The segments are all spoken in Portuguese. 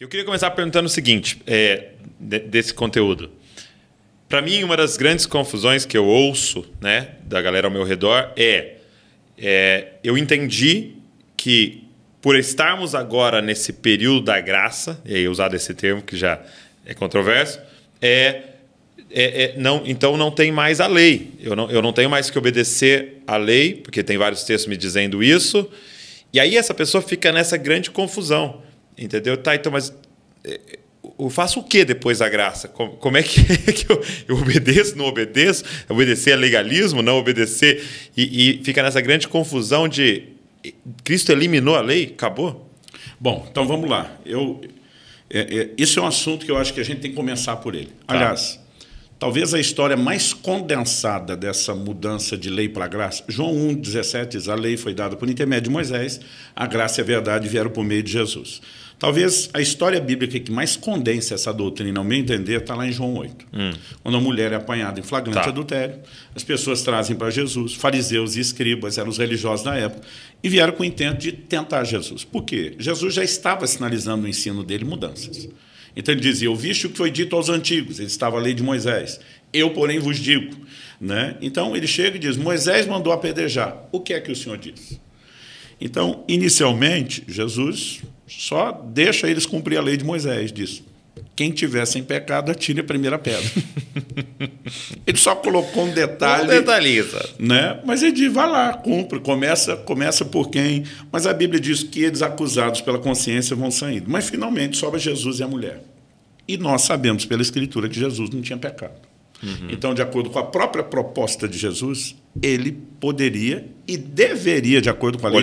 Eu queria começar perguntando o seguinte, desse conteúdo. Para mim, uma das grandes confusões que eu ouço, né, da galera ao meu redor eu entendi que, por estarmos agora nesse período da graça, e aí usado esse termo que já é controverso, então não tem mais a lei. Eu não tenho mais que obedecer à lei, porque tem vários textos me dizendo isso. E aí essa pessoa fica nessa grande confusão. Entendeu? Tá, então, mas eu faço o que depois da graça? Como é que eu obedeço, não obedeço? Obedecer é legalismo, não obedecer? E fica nessa grande confusão de Cristo eliminou a lei? Acabou? Bom, então vamos lá. Isso é um assunto que eu acho que a gente tem que começar por ele. Tá. Aliás, talvez a história mais condensada dessa mudança de lei para graça, João 1,17 diz: a lei foi dada por intermédio de Moisés, a graça e a verdade vieram por meio de Jesus. Talvez a história bíblica que mais condensa essa doutrina, ao meu entender, está lá em João 8. Quando a mulher é apanhada em flagrante adultério, as pessoas trazem para Jesus, fariseus e escribas, eram os religiosos da época, e vieram com o intento de tentar Jesus. Por quê? Jesus já estava sinalizando no ensino dele mudanças. Então ele dizia: ouviste o que foi dito aos antigos, ele estava a lei de Moisés, eu, porém, vos digo. Né? Então ele chega e diz: Moisés mandou apedrejar, o que é que o Senhor diz? Então, inicialmente, Jesus só deixa eles cumprir a lei de Moisés, diz: quem tiver sem pecado, atire a primeira pedra. Ele só colocou um detalhe. Né? Mas ele diz: vai lá, cumpre, começa por quem? Mas a Bíblia diz que eles, acusados pela consciência, vão saindo. Mas, finalmente, sobra Jesus e a mulher. E nós sabemos pela Escritura que Jesus não tinha pecado. Então, de acordo com a própria proposta de Jesus, ele poderia e deveria, de acordo com a lei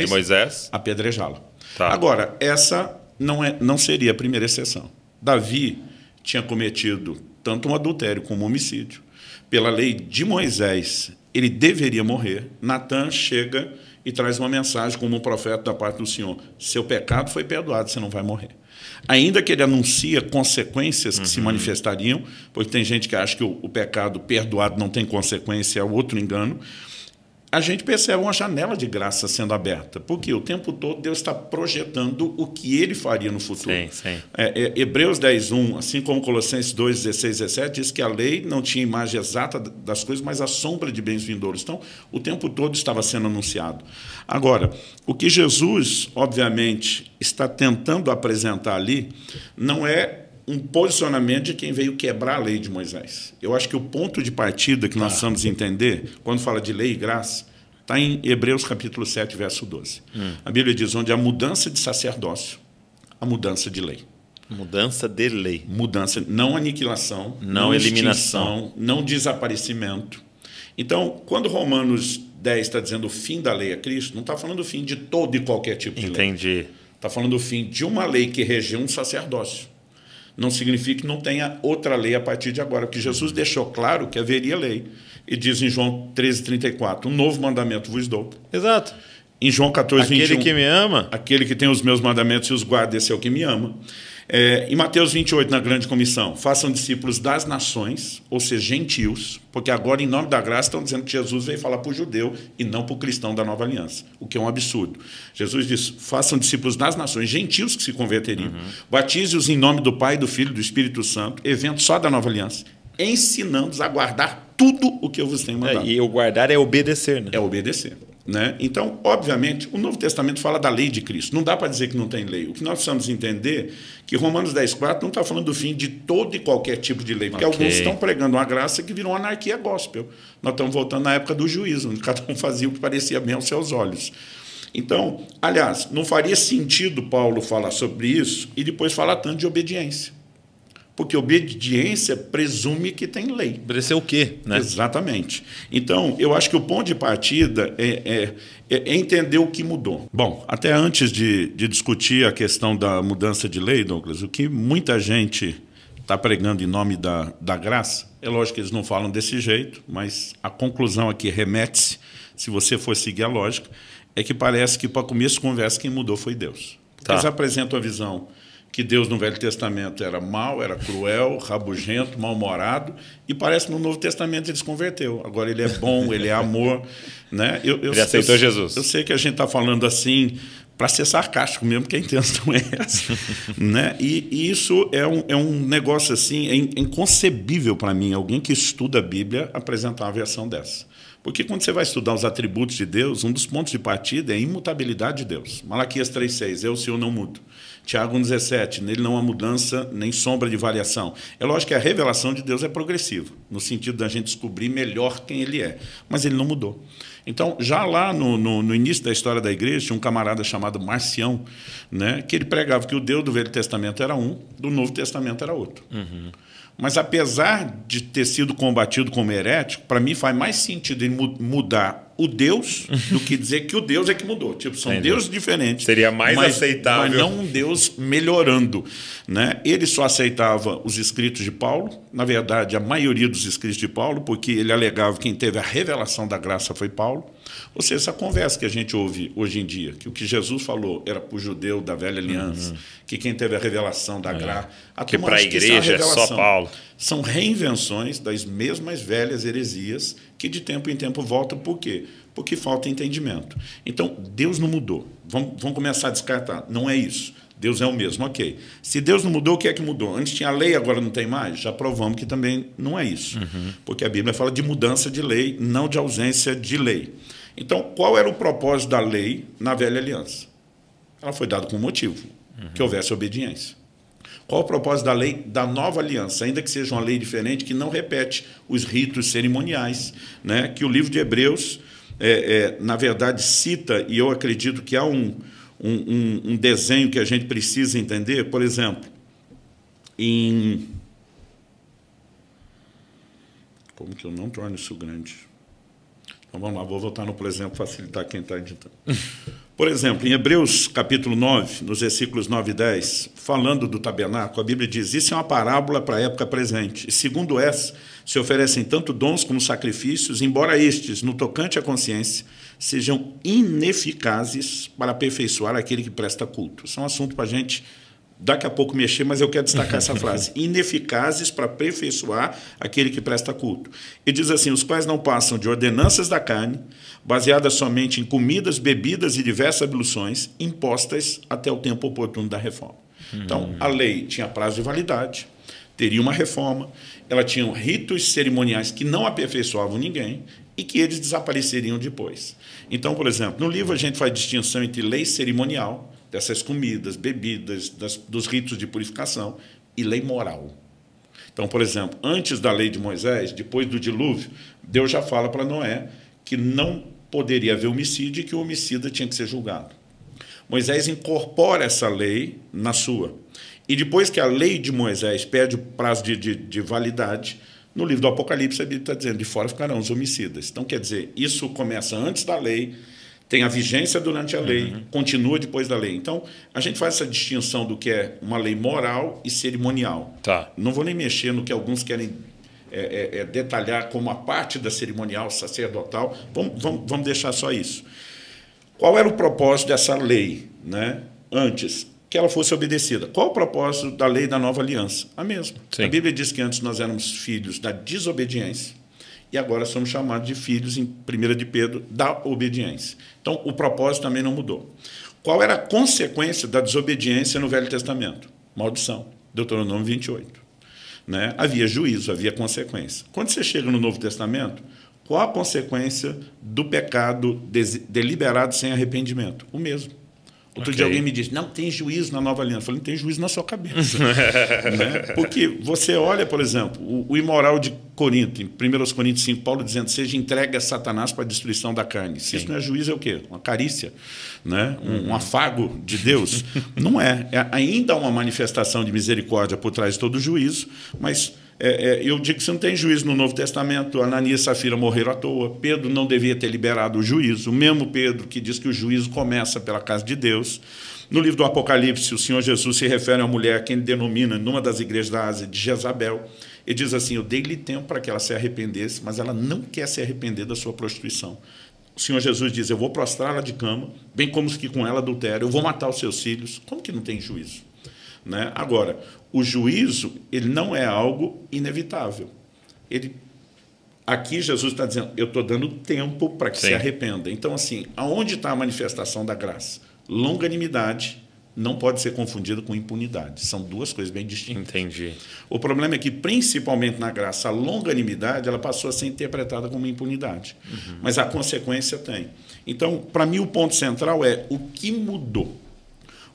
de Moisés, apedrejá-lo. Tá. Agora, essa não seria a primeira exceção. Davi tinha cometido tanto um adultério como um homicídio. Pela lei de Moisés, ele deveria morrer. Natan chega e traz uma mensagem como um profeta da parte do Senhor: seu pecado foi perdoado, você não vai morrer. Ainda que ele anuncia consequências que se manifestariam, porque tem gente que acha que o pecado perdoado não tem consequência, é outro engano. A gente percebe uma janela de graça sendo aberta, porque o tempo todo Deus está projetando o que ele faria no futuro. Sim, sim. Hebreus 10:1, assim como Colossenses 2:16-17, diz que a lei não tinha imagem exata das coisas, mas a sombra de bens vindouros. Então, o tempo todo estava sendo anunciado. Agora, o que Jesus, obviamente, está tentando apresentar ali não é um posicionamento de quem veio quebrar a lei de Moisés. Eu acho que o ponto de partida que nós precisamos entender, quando fala de lei e graça, está em Hebreus capítulo 7, verso 12. A Bíblia diz: onde há mudança de sacerdócio, há mudança de lei. Mudança de lei. Mudança, não aniquilação, não eliminação, não desaparecimento. Então, quando Romanos 10 está dizendo o fim da lei a Cristo, não está falando o fim de todo e qualquer tipo de lei. Entendi. Está falando o fim de uma lei que regia um sacerdócio. Não significa que não tenha outra lei a partir de agora, porque Jesus deixou claro que haveria lei. E diz em João 13:34, um novo mandamento vos dou. Exato. Em João 14:21, aquele que me ama, aquele que tem os meus mandamentos e os guarda, esse é o que me ama. Em Mateus 28, na grande comissão, façam discípulos das nações, ou seja, gentios, porque agora, em nome da graça, estão dizendo que Jesus veio falar para o judeu e não para o cristão da nova aliança, o que é um absurdo. Jesus diz: façam discípulos das nações, gentios que se converteriam, batize-os em nome do Pai, do Filho e do Espírito Santo, evento só da nova aliança, ensinando-os a guardar tudo o que eu vos tenho mandado. E o guardar é obedecer, né? É obedecer. Né? Então, obviamente, o Novo Testamento fala da lei de Cristo. Não dá para dizer que não tem lei. O que nós precisamos entender é que Romanos 10:4 não está falando do fim de todo e qualquer tipo de lei, porque alguns estão pregando uma graça que virou uma anarquia gospel. Nós estamos voltando na época do juízo, onde cada um fazia o que parecia bem aos seus olhos. Então, aliás, não faria sentido Paulo falar sobre isso e depois falar tanto de obediência, porque obediência presume que tem lei. Obedecer o quê? Né? Exatamente. Então, eu acho que o ponto de partida é entender o que mudou. Bom, até antes de discutir a questão da mudança de lei, Douglas, o que muita gente está pregando em nome da graça, é lógico que eles não falam desse jeito, mas a conclusão aqui remete-se, se você for seguir a lógica, é que parece que, para começo de conversa, quem mudou foi Deus. Porque eles apresentam a visão que Deus no Velho Testamento era mau, era cruel, rabugento, mal-humorado, e parece que no Novo Testamento ele se converteu. Agora ele é bom, ele é amor. Né? Ele aceitou Jesus. Eu sei que a gente está falando assim para ser sarcástico mesmo, porque a intenção é essa. Né? E isso é um negócio assim, é inconcebível para mim, alguém que estuda a Bíblia apresentar uma versão dessa. Porque quando você vai estudar os atributos de Deus, um dos pontos de partida é a imutabilidade de Deus. Malaquias 3,6, eu, o Senhor, não mudo. Tiago 1,17, nele não há mudança nem sombra de variação. É lógico que a revelação de Deus é progressiva, no sentido da gente descobrir melhor quem ele é, mas ele não mudou. Então, já lá no início da história da igreja, tinha um camarada chamado Marcião, né, que ele pregava que o Deus do Velho Testamento era um, do Novo Testamento era outro. Uhum. Mas, apesar de ter sido combatido como herético, para mim faz mais sentido ele mudar o Deus do que dizer que o Deus é que mudou. Tipo, são deuses diferentes. Seria mais aceitável. Mas não um Deus melhorando. Né? Ele só aceitava os escritos de Paulo, na verdade, a maioria dos escritos de Paulo, porque ele alegava que quem teve a revelação da graça foi Paulo. Ou seja, essa conversa que a gente ouve hoje em dia, que o que Jesus falou era para o judeu da velha aliança, que quem teve a revelação da graça... Que para a igreja é só Paulo. São reinvenções das mesmas velhas heresias que de tempo em tempo voltam. Por quê? Porque falta entendimento. Então, Deus não mudou. Vamos começar a descartar. Não é isso. Deus é o mesmo, ok. Se Deus não mudou, o que é que mudou? Antes tinha a lei, agora não tem mais? Já provamos que também não é isso. Uhum. Porque a Bíblia fala de mudança de lei, não de ausência de lei. Então, qual era o propósito da lei na velha aliança? Ela foi dada com um motivo, que houvesse obediência. Qual o propósito da lei da nova aliança? Ainda que seja uma lei diferente, que não repete os ritos cerimoniais, né? Que o livro de Hebreus, na verdade, cita, e eu acredito que há um desenho que a gente precisa entender. Por exemplo, em... Como que eu não torno isso grande? Então, vamos lá, vou voltar no presente para facilitar quem está editando. Por exemplo, em Hebreus capítulo 9, nos versículos 9 e 10, falando do tabernáculo, a Bíblia diz, isso é uma parábola para a época presente, e segundo essa, se oferecem tanto dons como sacrifícios, embora estes, no tocante à consciência, sejam ineficazes para aperfeiçoar aquele que presta culto. Isso é um assunto para a gente daqui a pouco mexer, mas eu quero destacar essa frase. Ineficazes para aperfeiçoar aquele que presta culto. E diz assim, os quais não passam de ordenanças da carne, baseadas somente em comidas, bebidas e diversas abluções, impostas até o tempo oportuno da reforma. Então, a lei tinha prazo de validade, teria uma reforma, ela tinha ritos cerimoniais que não aperfeiçoavam ninguém e que eles desapareceriam depois. Então, por exemplo, no livro a gente faz distinção entre lei cerimonial, dessas comidas, bebidas, dos ritos de purificação, e lei moral. Então, por exemplo, antes da lei de Moisés, depois do dilúvio, Deus já fala para Noé que não poderia haver homicídio e que o homicida tinha que ser julgado. Moisés incorpora essa lei na sua. E depois que a lei de Moisés perde o prazo de validade, no livro do Apocalipse a Bíblia está dizendo, de fora ficarão os homicidas. Então, quer dizer, isso começa antes da lei, tem a vigência durante a lei, continua depois da lei. Então, a gente faz essa distinção do que é uma lei moral e cerimonial. Tá. Não vou nem mexer no que alguns querem detalhar como a parte da cerimonial, sacerdotal. Vamos deixar só isso. Qual era o propósito dessa lei, né? Antes, que ela fosse obedecida. Qual o propósito da lei da nova aliança? A mesma. Sim. A Bíblia diz que antes nós éramos filhos da desobediência, e agora somos chamados de filhos, em 1 de Pedro, da obediência. Então, o propósito também não mudou. Qual era a consequência da desobediência no Velho Testamento? Maldição, Deuteronômio 28. Né? Havia juízo, havia consequência. Quando você chega no Novo Testamento, qual a consequência do pecado deliberado sem arrependimento? O mesmo. Outro dia alguém me disse, não tem juízo na nova aliança. Eu falei, não tem juízo na sua cabeça. Né? Porque você olha, por exemplo, o imoral de Corinto, em 1 Coríntios 5, Paulo dizendo, seja entregue a Satanás para a destruição da carne. Se isso não é juízo, é o quê? Uma carícia, né? um afago de Deus. Não é. Ainda há uma manifestação de misericórdia por trás de todo juízo, mas... eu digo que você não tem juízo no Novo Testamento. Ananias e Safira morreram à toa. Pedro não devia ter liberado o juízo. O mesmo Pedro que diz que o juízo começa pela casa de Deus. No livro do Apocalipse, o Senhor Jesus se refere a uma mulher que ele denomina, numa das igrejas da Ásia, de Jezabel. Ele diz assim, eu dei-lhe tempo para que ela se arrependesse, mas ela não quer se arrepender da sua prostituição. O Senhor Jesus diz, eu vou prostrá-la de cama, bem como os que com ela adulteram, eu vou matar os seus filhos. Como que não tem juízo? Né? Agora, o juízo ele não é algo inevitável. Aqui Jesus está dizendo, eu estou dando tempo para que se arrependa. Então, assim, aonde está a manifestação da graça? Longanimidade não pode ser confundido com impunidade. São duas coisas bem distintas. Entendi. O problema é que, principalmente na graça, a longanimidade ela passou a ser interpretada como impunidade. Uhum. Mas a consequência tem. Então, para mim, o ponto central é o que mudou.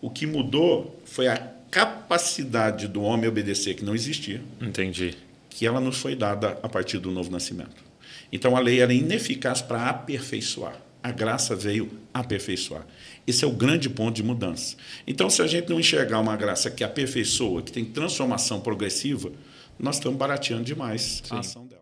O que mudou foi a capacidade do homem obedecer, que não existia. Entendi. Que ela nos foi dada a partir do novo nascimento. Então, a lei era ineficaz para aperfeiçoar. A graça veio aperfeiçoar. Esse é o grande ponto de mudança. Então, se a gente não enxergar uma graça que aperfeiçoa, que tem transformação progressiva, nós estamos barateando demais a ação dela.